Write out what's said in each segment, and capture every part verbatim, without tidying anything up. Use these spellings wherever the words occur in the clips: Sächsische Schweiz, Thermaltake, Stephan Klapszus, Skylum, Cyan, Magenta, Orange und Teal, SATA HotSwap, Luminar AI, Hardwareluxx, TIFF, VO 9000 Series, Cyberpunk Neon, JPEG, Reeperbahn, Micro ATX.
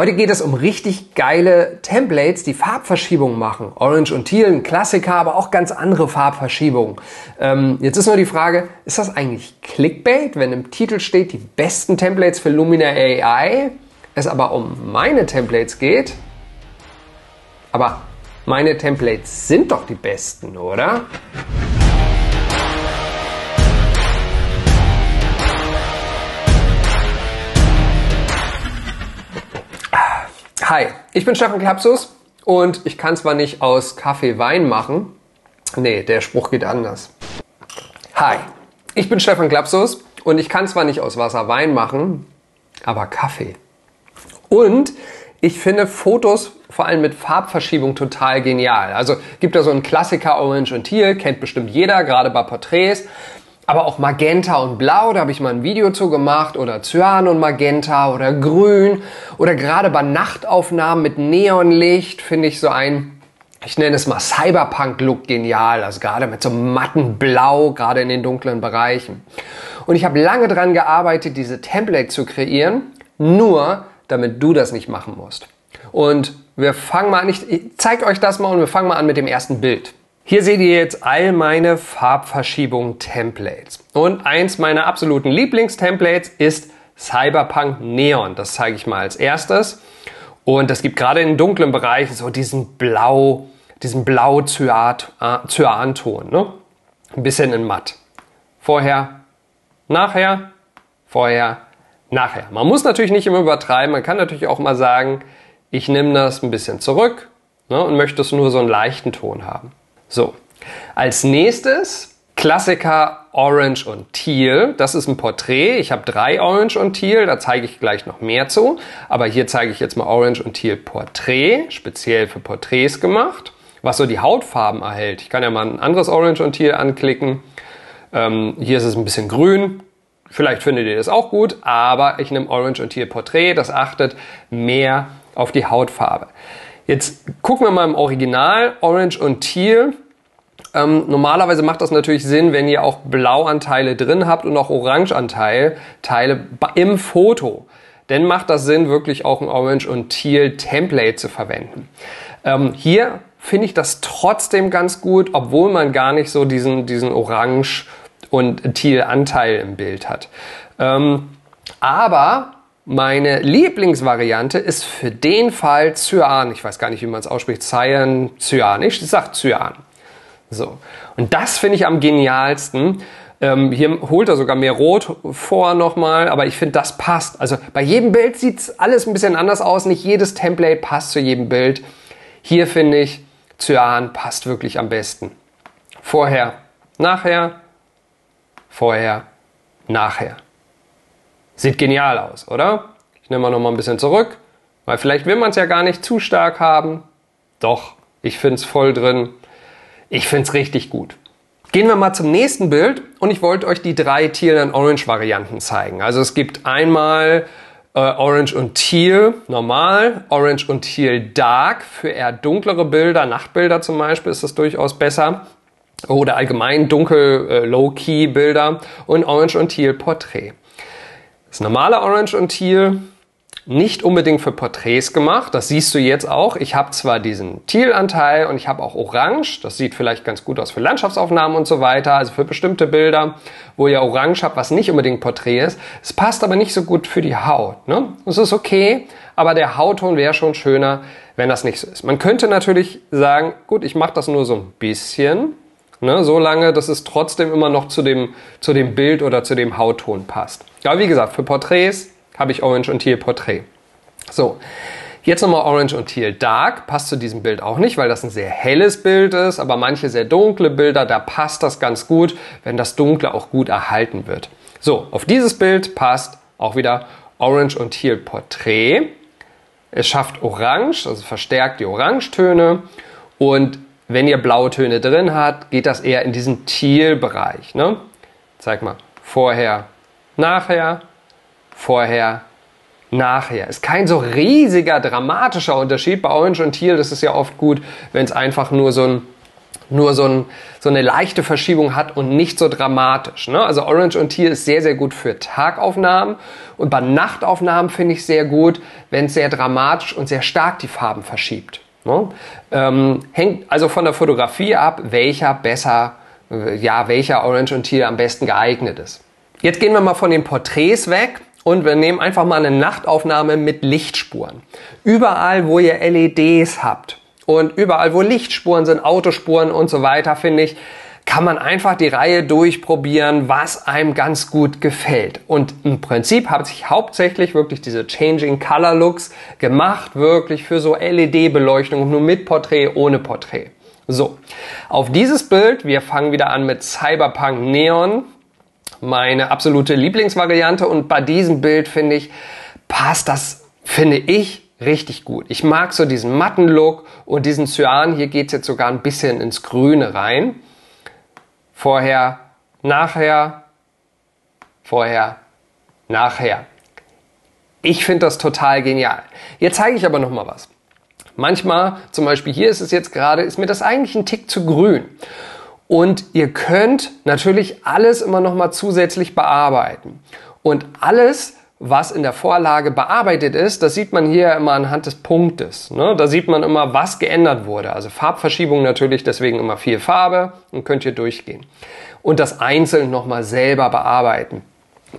Heute geht es um richtig geile Templates, die Farbverschiebungen machen. Orange und Teal, ein Klassiker, aber auch ganz andere Farbverschiebungen. Ähm, jetzt ist nur die Frage, ist das eigentlich Clickbait, wenn im Titel steht, die besten Templates für Luminar A I, es aber um meine Templates geht? Aber meine Templates sind doch die besten, oder? Hi, ich bin Stephan Klapszus und ich kann zwar nicht aus Kaffee Wein machen, nee, der Spruch geht anders. Hi, ich bin Stephan Klapszus und ich kann zwar nicht aus Wasser Wein machen, aber Kaffee. Und ich finde Fotos vor allem mit Farbverschiebung total genial. Also gibt da so einen Klassiker Orange und Teal, kennt bestimmt jeder, gerade bei Porträts. Aber auch Magenta und Blau, da habe ich mal ein Video zu gemacht, oder Cyan und Magenta oder Grün, oder gerade bei Nachtaufnahmen mit Neonlicht finde ich so ein, ich nenne es mal Cyberpunk-Look genial, also gerade mit so matten Blau, gerade in den dunklen Bereichen. Und ich habe lange dran gearbeitet, diese Template zu kreieren, nur damit du das nicht machen musst. Und wir fangen mal an, ich zeige euch das mal und wir fangen mal an mit dem ersten Bild. Hier seht ihr jetzt all meine Farbverschiebung-Templates. Und eins meiner absoluten Lieblingstemplates ist Cyberpunk Neon. Das zeige ich mal als erstes. Und das gibt gerade in dunklen Bereichen so diesen Blau, diesen Blau-Cyan-Ton, ne? Ein bisschen in matt. Vorher, nachher, vorher, nachher. Man muss natürlich nicht immer übertreiben. Man kann natürlich auch mal sagen, ich nehme das ein bisschen zurück, ne, und möchte es nur so einen leichten Ton haben. So, als nächstes Klassiker Orange und Teal. Das ist ein Porträt. Ich habe drei Orange und Teal, da zeige ich gleich noch mehr zu. Aber hier zeige ich jetzt mal Orange und Teal Porträt, speziell für Porträts gemacht, was so die Hautfarben erhält. Ich kann ja mal ein anderes Orange und Teal anklicken. Ähm, hier ist es ein bisschen grün. Vielleicht findet ihr das auch gut, aber ich nehme Orange und Teal Porträt. Das achtet mehr auf die Hautfarbe. Jetzt gucken wir mal im Original, Orange und Teal. Ähm, normalerweise macht das natürlich Sinn, wenn ihr auch Blauanteile drin habt und auch Orangeanteile Teile im Foto. Dann macht das Sinn, wirklich auch ein Orange und Teal Template zu verwenden. Ähm, hier finde ich das trotzdem ganz gut, obwohl man gar nicht so diesen, diesen Orange- und Teal-Anteil im Bild hat. Ähm, aber... Meine Lieblingsvariante ist für den Fall Cyan. Ich weiß gar nicht, wie man es ausspricht. Cyan, Cyan. Ich sag Cyan. So. Und das finde ich am genialsten. Ähm, hier holt er sogar mehr Rot vor nochmal, aber ich finde, das passt. Also bei jedem Bild sieht alles ein bisschen anders aus. Nicht jedes Template passt zu jedem Bild. Hier finde ich, Cyan passt wirklich am besten. Vorher, nachher, vorher, nachher. Sieht genial aus, oder? Ich nehme mal noch mal ein bisschen zurück, weil vielleicht will man es ja gar nicht zu stark haben. Doch, ich finde es voll drin. Ich finde es richtig gut. Gehen wir mal zum nächsten Bild und ich wollte euch die drei Teal- und Orange-Varianten zeigen. Also es gibt einmal äh, Orange und Teal normal, Orange und Teal Dark. Für eher dunklere Bilder, Nachtbilder zum Beispiel, ist das durchaus besser. Oder allgemein dunkel, äh, Low-Key-Bilder und Orange und Teal Portrait. Das normale Orange und Teal, nicht unbedingt für Porträts gemacht, das siehst du jetzt auch. Ich habe zwar diesen Teal-Anteil und ich habe auch Orange, das sieht vielleicht ganz gut aus für Landschaftsaufnahmen und so weiter, also für bestimmte Bilder, wo ihr Orange habt, was nicht unbedingt Porträt ist. Es passt aber nicht so gut für die Haut, ne? Es ist okay, aber der Hautton wäre schon schöner, wenn das nicht so ist. Man könnte natürlich sagen, gut, ich mache das nur so ein bisschen, ne, so lange, dass es trotzdem immer noch zu dem, zu dem Bild oder zu dem Hautton passt. Ja, wie gesagt, für Porträts habe ich Orange und Teal Portrait. So, jetzt nochmal Orange und Teal Dark. Passt zu diesem Bild auch nicht, weil das ein sehr helles Bild ist, aber manche sehr dunkle Bilder, da passt das ganz gut, wenn das Dunkle auch gut erhalten wird. So, auf dieses Bild passt auch wieder Orange und Teal Portrait. Es schafft Orange, also verstärkt die Orangetöne, und wenn ihr Blautöne drin habt, geht das eher in diesen Teal-Bereich, ne? Zeig mal, vorher, nachher, vorher, nachher. Ist kein so riesiger, dramatischer Unterschied. Bei Orange und Teal, das ist ja oft gut, wenn es einfach nur so ein, nur so, ein, so eine leichte Verschiebung hat und nicht so dramatisch. Ne? Also Orange und Teal ist sehr, sehr gut für Tagaufnahmen und bei Nachtaufnahmen finde ich sehr gut, wenn es sehr dramatisch und sehr stark die Farben verschiebt. Ne? Ähm, hängt also von der Fotografie ab, welcher besser, ja, welcher Orange und Teal am besten geeignet ist. Jetzt gehen wir mal von den Porträts weg. Und wir nehmen einfach mal eine Nachtaufnahme mit Lichtspuren. Überall, wo ihr L E Ds habt und überall, wo Lichtspuren sind, Autospuren und so weiter, finde ich, kann man einfach die Reihe durchprobieren, was einem ganz gut gefällt. Und im Prinzip habe ich hauptsächlich wirklich diese Changing Color Looks gemacht, wirklich für so L E D-Beleuchtung, nur mit Porträt, ohne Porträt. So, auf dieses Bild, wir fangen wieder an mit Cyberpunk Neon. Meine absolute Lieblingsvariante und bei diesem Bild finde ich, passt das, finde ich, richtig gut. Ich mag so diesen matten Look und diesen Cyan. Hier geht es jetzt sogar ein bisschen ins Grüne rein. Vorher, nachher, vorher, nachher. Ich finde das total genial. Jetzt zeige ich aber noch mal was. Manchmal, zum Beispiel hier ist es jetzt gerade, ist mir das eigentlich ein Tick zu grün. Und ihr könnt natürlich alles immer noch mal zusätzlich bearbeiten. Und alles, was in der Vorlage bearbeitet ist, das sieht man hier immer anhand des Punktes. Ne? Da sieht man immer, was geändert wurde. Also Farbverschiebung natürlich, deswegen immer viel Farbe und könnt ihr durchgehen. Und das einzeln noch mal selber bearbeiten.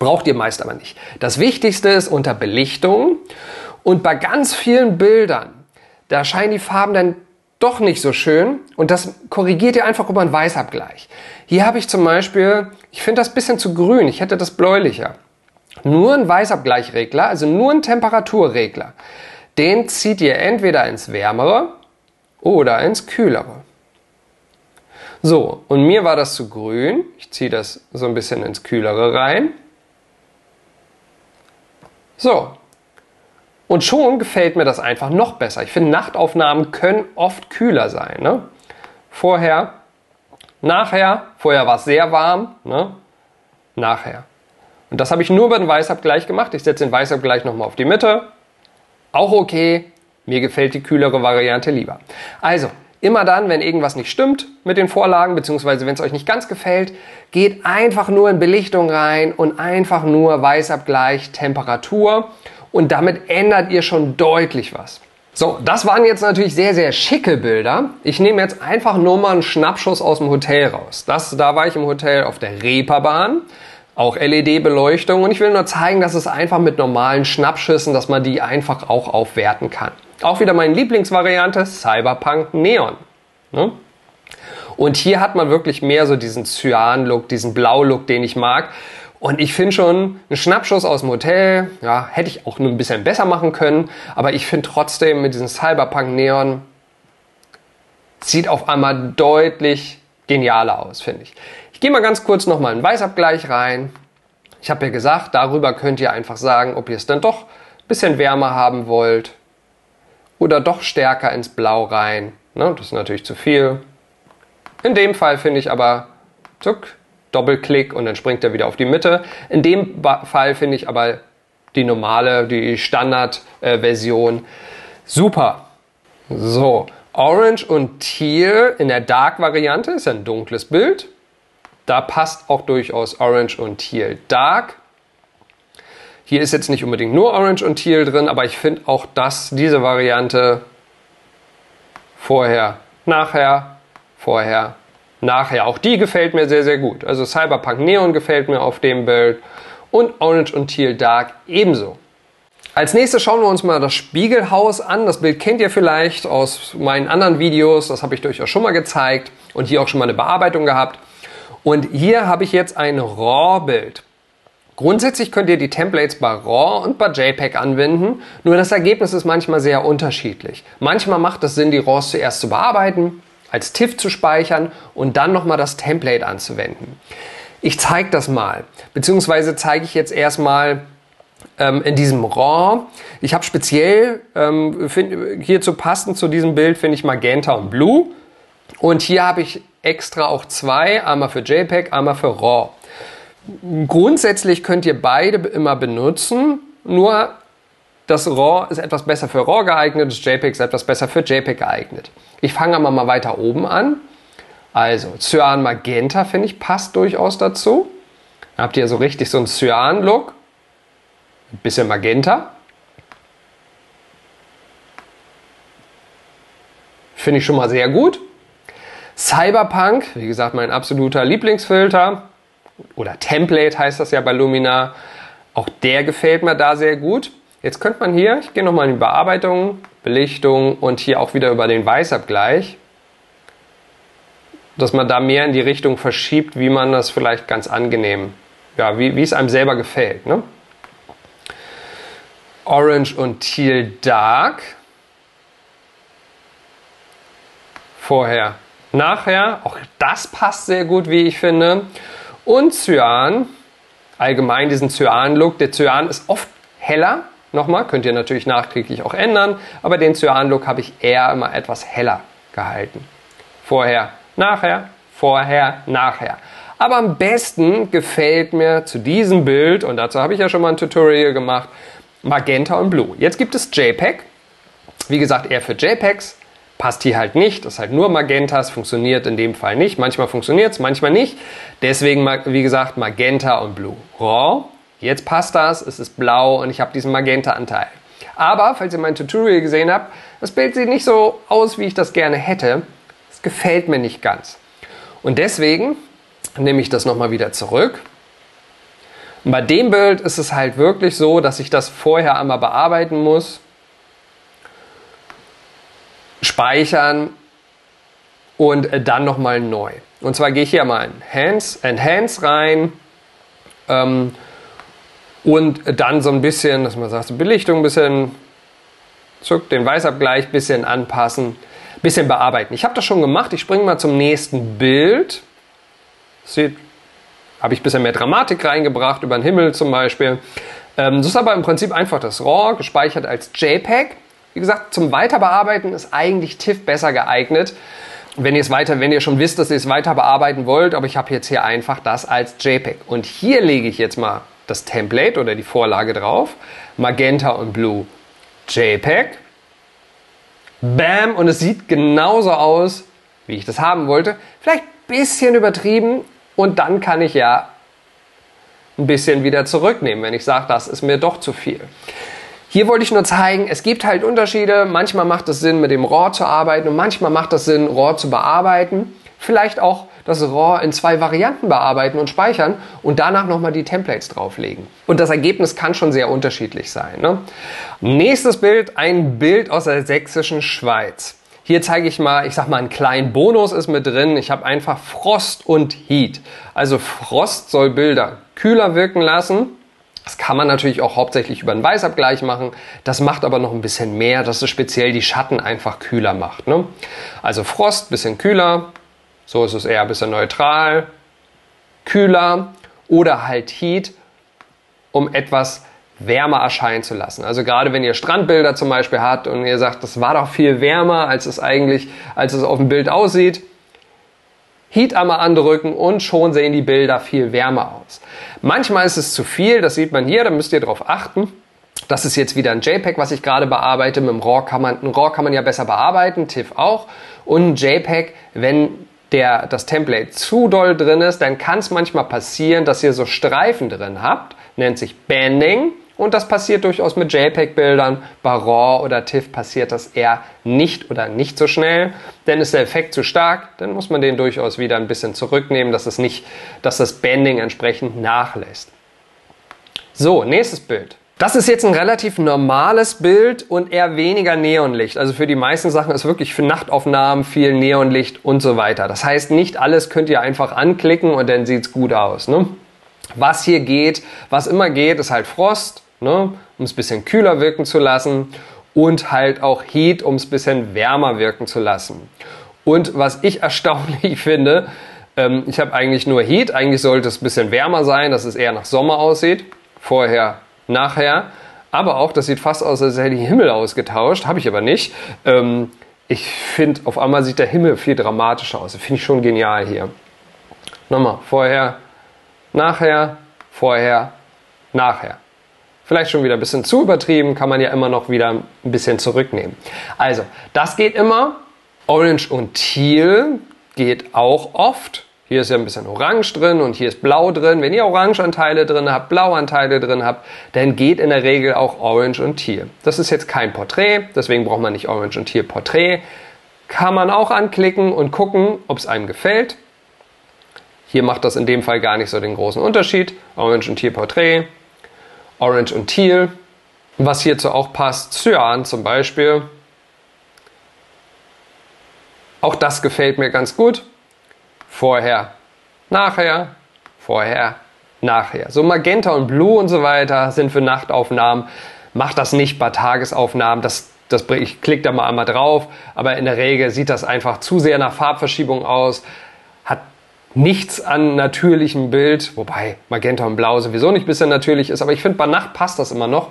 Braucht ihr meist aber nicht. Das Wichtigste ist unter Belichtung. Und bei ganz vielen Bildern, da scheinen die Farben dann doch nicht so schön und das korrigiert ihr einfach über einen Weißabgleich. Hier habe ich zum Beispiel, ich finde das ein bisschen zu grün, ich hätte das bläulicher. Nur ein Weißabgleichregler, also nur ein Temperaturregler. Den zieht ihr entweder ins Wärmere oder ins Kühlere. So, und mir war das zu grün, ich ziehe das so ein bisschen ins Kühlere rein. So. Und schon gefällt mir das einfach noch besser. Ich finde, Nachtaufnahmen können oft kühler sein. Ne? Vorher, nachher, vorher war es sehr warm, ne? Nachher. Und das habe ich nur über den Weißabgleich gemacht. Ich setze den Weißabgleich nochmal auf die Mitte. Auch okay, mir gefällt die kühlere Variante lieber. Also, immer dann, wenn irgendwas nicht stimmt mit den Vorlagen, beziehungsweise wenn es euch nicht ganz gefällt, geht einfach nur in Belichtung rein und einfach nur Weißabgleich, Temperatur. Und damit ändert ihr schon deutlich was. So, das waren jetzt natürlich sehr, sehr schicke Bilder. Ich nehme jetzt einfach nur mal einen Schnappschuss aus dem Hotel raus. Das, da war ich im Hotel auf der Reeperbahn, auch L E D-Beleuchtung. Und ich will nur zeigen, dass es einfach mit normalen Schnappschüssen, dass man die einfach auch aufwerten kann. Auch wieder meine Lieblingsvariante, Cyberpunk Neon. Ne? Und hier hat man wirklich mehr so diesen Cyan-Look, diesen Blau-Look, den ich mag. Und ich finde schon, einen Schnappschuss aus dem Hotel, ja, hätte ich auch nur ein bisschen besser machen können. Aber ich finde trotzdem, mit diesem Cyberpunk-Neon sieht auf einmal deutlich genialer aus, finde ich. Ich gehe mal ganz kurz nochmal in den Weißabgleich rein. Ich habe ja gesagt, darüber könnt ihr einfach sagen, ob ihr es dann doch ein bisschen wärmer haben wollt. Oder doch stärker ins Blau rein. Ne, das ist natürlich zu viel. In dem Fall finde ich aber, zuck, Doppelklick und dann springt er wieder auf die Mitte. In dem Fall finde ich aber die normale, die Standard-Version super. So, Orange und Teal in der Dark-Variante ist ein dunkles Bild. Da passt auch durchaus Orange und Teal Dark. Hier ist jetzt nicht unbedingt nur Orange und Teal drin, aber ich finde auch, dass diese Variante vorher, nachher, vorher, nachher. Auch die gefällt mir sehr, sehr gut. Also Cyberpunk Neon gefällt mir auf dem Bild und Orange und Teal Dark ebenso. Als nächstes schauen wir uns mal das Spiegelhaus an. Das Bild kennt ihr vielleicht aus meinen anderen Videos. Das habe ich euch auch schon mal gezeigt und hier auch schon mal eine Bearbeitung gehabt. Und hier habe ich jetzt ein RAW-Bild. Grundsätzlich könnt ihr die Templates bei RAW und bei JPEG anwenden, nur das Ergebnis ist manchmal sehr unterschiedlich. Manchmal macht es Sinn, die RAWs zuerst zu bearbeiten, als TIFF zu speichern und dann nochmal das Template anzuwenden. Ich zeige das mal, beziehungsweise zeige ich jetzt erstmal ähm, in diesem RAW. Ich habe speziell ähm, find, hierzu passend zu diesem Bild finde ich Magenta und Blue und hier habe ich extra auch zwei, einmal für JPEG, einmal für RAW. Grundsätzlich könnt ihr beide immer benutzen, nur das RAW ist etwas besser für RAW geeignet, das JPEG ist etwas besser für JPEG geeignet. Ich fange aber mal weiter oben an Also Cyan Magenta, finde ich, passt durchaus dazu. Dann habt ihr so richtig so einen Cyan-Look. Ein bisschen Magenta. Finde ich schon mal sehr gut. Cyberpunk, wie gesagt, mein absoluter Lieblingsfilter. Oder Template heißt das ja bei Luminar. Auch der gefällt mir da sehr gut. Jetzt könnte man hier, ich gehe nochmal in die Bearbeitung, Belichtung und hier auch wieder über den Weißabgleich, dass man da mehr in die Richtung verschiebt, wie man das vielleicht ganz angenehm, ja, wie, wie es einem selber gefällt, ne? Orange und Teal Dark. Vorher, nachher. Auch das passt sehr gut, wie ich finde. Und Cyan. Allgemein diesen Cyan-Look. Der Cyan ist oft heller. Nochmal, könnt ihr natürlich nachträglich auch ändern. Aber den Cyan-Look habe ich eher immer etwas heller gehalten. Vorher, nachher, vorher, nachher. Aber am besten gefällt mir zu diesem Bild, und dazu habe ich ja schon mal ein Tutorial gemacht, Magenta und Blue. Jetzt gibt es JPEG. Wie gesagt, eher für JPEGs. Passt hier halt nicht. Das ist halt nur Magenta. Es funktioniert in dem Fall nicht. Manchmal funktioniert es, manchmal nicht. Deswegen, wie gesagt, Magenta und Blue. Raw. Jetzt passt das. Es ist blau und ich habe diesen Magenta-Anteil. Aber, falls ihr mein Tutorial gesehen habt, das Bild sieht nicht so aus, wie ich das gerne hätte. Es gefällt mir nicht ganz. Und deswegen nehme ich das nochmal wieder zurück. Und bei dem Bild ist es halt wirklich so, dass ich das vorher einmal bearbeiten muss, speichern und dann nochmal neu. Und zwar gehe ich hier mal in Hands, Enhance rein ähm, und dann so ein bisschen, dass man sagt, Belichtung ein bisschen, zuck, den Weißabgleich ein bisschen anpassen, ein bisschen bearbeiten. Ich habe das schon gemacht, ich springe mal zum nächsten Bild. Sieht Habe ich ein bisschen mehr Dramatik reingebracht, über den Himmel zum Beispiel. Ähm, das ist aber im Prinzip einfach das RAW, gespeichert als JPEG. Wie gesagt, zum Weiterbearbeiten ist eigentlich TIFF besser geeignet, wenn ihr es weiter, wenn ihr schon wisst, dass ihr es weiter bearbeiten wollt. Aber ich habe jetzt hier einfach das als JPEG. Und hier lege ich jetzt mal das Template oder die Vorlage drauf. Magenta und Blue JPEG. Bam! Und es sieht genauso aus, wie ich das haben wollte. Vielleicht ein bisschen übertrieben. Und dann kann ich ja ein bisschen wieder zurücknehmen, wenn ich sage, das ist mir doch zu viel. Hier wollte ich nur zeigen, es gibt halt Unterschiede. Manchmal macht es Sinn, mit dem RAW zu arbeiten und manchmal macht es Sinn, RAW zu bearbeiten. Vielleicht auch das RAW in zwei Varianten bearbeiten und speichern und danach nochmal die Templates drauflegen. Und das Ergebnis kann schon sehr unterschiedlich sein, ne? Nächstes Bild, ein Bild aus der Sächsischen Schweiz. Hier zeige ich mal, ich sag mal, einen kleinen Bonus ist mit drin. Ich habe einfach Frost und Heat. Also Frost soll Bilder kühler wirken lassen. Das kann man natürlich auch hauptsächlich über einen Weißabgleich machen. Das macht aber noch ein bisschen mehr, dass es speziell die Schatten einfach kühler macht, ne? Also Frost, bisschen kühler. So ist es eher ein bisschen neutral. Kühler. Oder halt Heat, um etwas wärmer erscheinen zu lassen. Also gerade wenn ihr Strandbilder zum Beispiel habt und ihr sagt, das war doch viel wärmer, als es eigentlich, als es auf dem Bild aussieht. Heat einmal andrücken und schon sehen die Bilder viel wärmer aus. Manchmal ist es zu viel, das sieht man hier, da müsst ihr drauf achten. Das ist jetzt wieder ein JPEG, was ich gerade bearbeite. Mit dem RAW kann man, ein RAW kann man ja besser bearbeiten, TIFF auch. Und ein JPEG, wenn der, das Template zu doll drin ist, dann kann es manchmal passieren, dass ihr so Streifen drin habt. Nennt sich Banding. Und das passiert durchaus mit JPEG-Bildern. Bei RAW oder TIFF passiert das eher nicht oder nicht so schnell. Denn ist der Effekt zu stark, dann muss man den durchaus wieder ein bisschen zurücknehmen, dass es nicht, dass das Banding entsprechend nachlässt. So, nächstes Bild. Das ist jetzt ein relativ normales Bild und eher weniger Neonlicht. Also für die meisten Sachen ist wirklich für Nachtaufnahmen viel Neonlicht und so weiter. Das heißt, nicht alles könnt ihr einfach anklicken und dann sieht es gut aus, ne? Was hier geht, was immer geht, ist halt Frost, ne, um es ein bisschen kühler wirken zu lassen und halt auch Heat, um es ein bisschen wärmer wirken zu lassen. Und was ich erstaunlich finde, ähm, ich habe eigentlich nur Heat, eigentlich sollte es ein bisschen wärmer sein, dass es eher nach Sommer aussieht, vorher, nachher, aber auch, das sieht fast aus, als hätte ich den Himmel ausgetauscht, habe ich aber nicht. Ähm, ich finde, auf einmal sieht der Himmel viel dramatischer aus, finde ich schon genial hier. Nochmal, vorher, nachher, vorher, nachher. Vielleicht schon wieder ein bisschen zu übertrieben, kann man ja immer noch wieder ein bisschen zurücknehmen. Also, das geht immer. Orange und Teal geht auch oft. Hier ist ja ein bisschen Orange drin und hier ist Blau drin. Wenn ihr Orangeanteile drin habt, Blauanteile drin habt, dann geht in der Regel auch Orange und Teal. Das ist jetzt kein Porträt, deswegen braucht man nicht Orange und Teal Porträt. Kann man auch anklicken und gucken, ob es einem gefällt. Hier macht das in dem Fall gar nicht so den großen Unterschied. Orange und Teal Porträt, Orange und Teal. Was hierzu auch passt, Cyan zum Beispiel. Auch das gefällt mir ganz gut. Vorher, nachher, vorher, nachher. So Magenta und Blue und so weiter sind für Nachtaufnahmen. Macht das nicht bei Tagesaufnahmen. Das, das, ich klicke da mal einmal drauf. Aber in der Regel sieht das einfach zu sehr nach Farbverschiebung aus. Hat nichts an natürlichem Bild. Wobei Magenta und Blau sowieso nicht ein bisschen natürlich ist. Aber ich finde, bei Nacht passt das immer noch.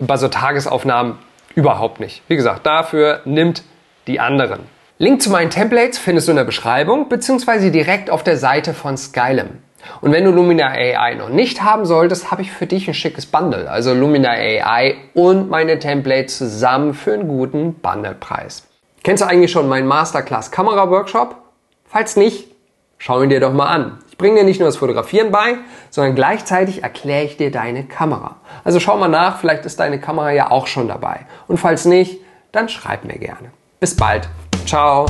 Bei so Tagesaufnahmen überhaupt nicht. Wie gesagt, dafür nimmt die anderen. Link zu meinen Templates findest du in der Beschreibung bzw. direkt auf der Seite von Skylum. Und wenn du Luminar A I noch nicht haben solltest, habe ich für dich ein schickes Bundle. Also Luminar A I und meine Templates zusammen für einen guten Bundlepreis. Kennst du eigentlich schon meinen Masterclass Kamera Workshop? Falls nicht, schau ihn dir doch mal an. Ich bringe dir nicht nur das Fotografieren bei, sondern gleichzeitig erkläre ich dir deine Kamera. Also schau mal nach, vielleicht ist deine Kamera ja auch schon dabei. Und falls nicht, dann schreib mir gerne. Bis bald. Ciao.